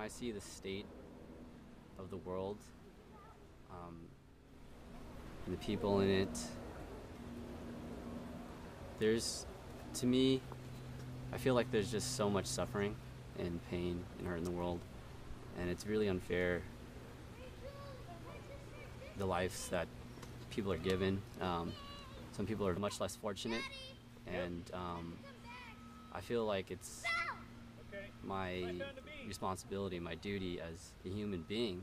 when I see the state of the world and the people in it, there's, to me, I feel like there's just so much suffering and pain and hurt in the world, and it's really unfair, the lives that people are given. Some people are much less fortunate, and I feel like it's my responsibility, my duty as a human being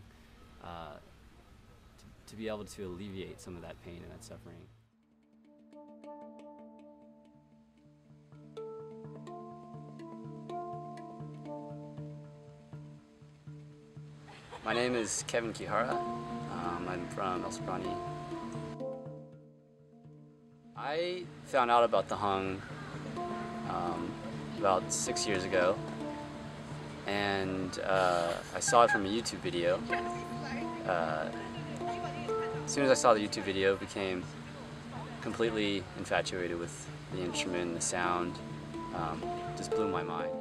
to be able to alleviate some of that pain and that suffering. My name is Kevin Kihara. I'm from El Sprani. I found out about the Hung about 6 years ago, and I saw it from a YouTube video. As soon as I saw the YouTube video, I became completely infatuated with the instrument, the sound. Just blew my mind.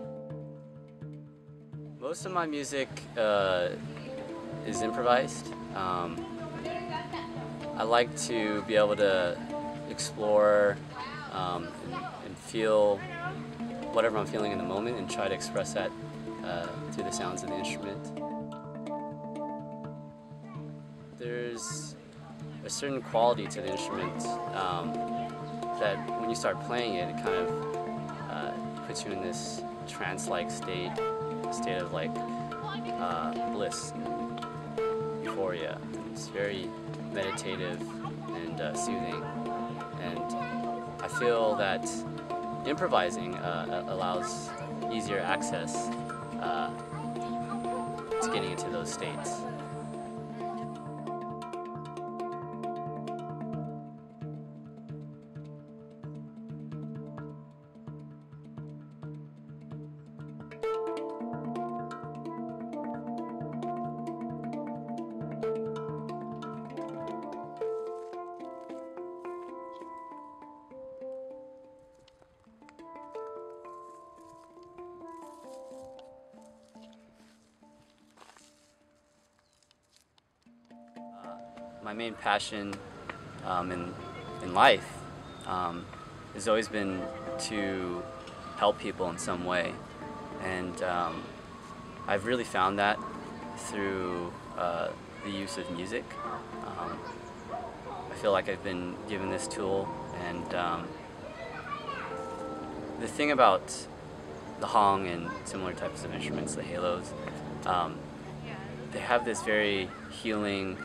Most of my music is improvised. I like to be able to explore and feel whatever I'm feeling in the moment and try to express that through the sounds of the instrument. There's a certain quality to the instrument that when you start playing it, it kind of puts you in this trance-like state, of like bliss and euphoria. It's very meditative and soothing, and I feel that improvising allows easier access to getting into those states. My main passion in life has always been to help people in some way, and I've really found that through the use of music. I feel like I've been given this tool, and the thing about the Hang and similar types of instruments, the Halos, they have this very healing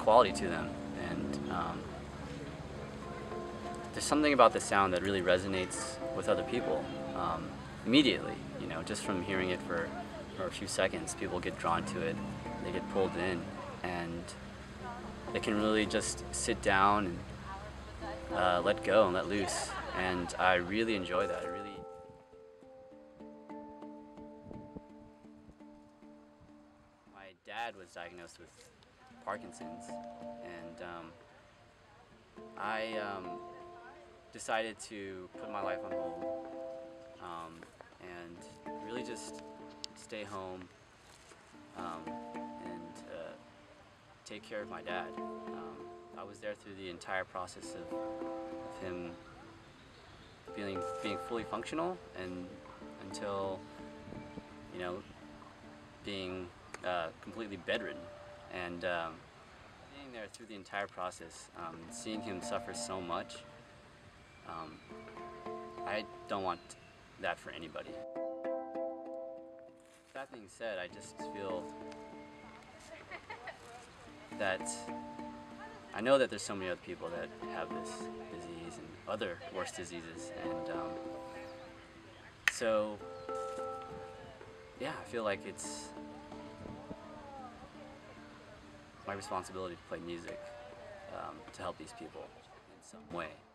quality to them, and there's something about the sound that really resonates with other people immediately. You know, just from hearing it for a few seconds, people get drawn to it, they get pulled in, and they can really just sit down and let go and let loose, and I really enjoy that. My dad was diagnosed with Parkinson's, and I decided to put my life on hold and really just stay home and take care of my dad. I was there through the entire process of him being fully functional, and until, you know, being completely bedridden, and being there through the entire process, seeing him suffer so much, I don't want that for anybody. That being said, I just feel that I know that there's so many other people that have this disease and other worse diseases, and so yeah, I feel like it's my responsibility to play music to help these people in some way.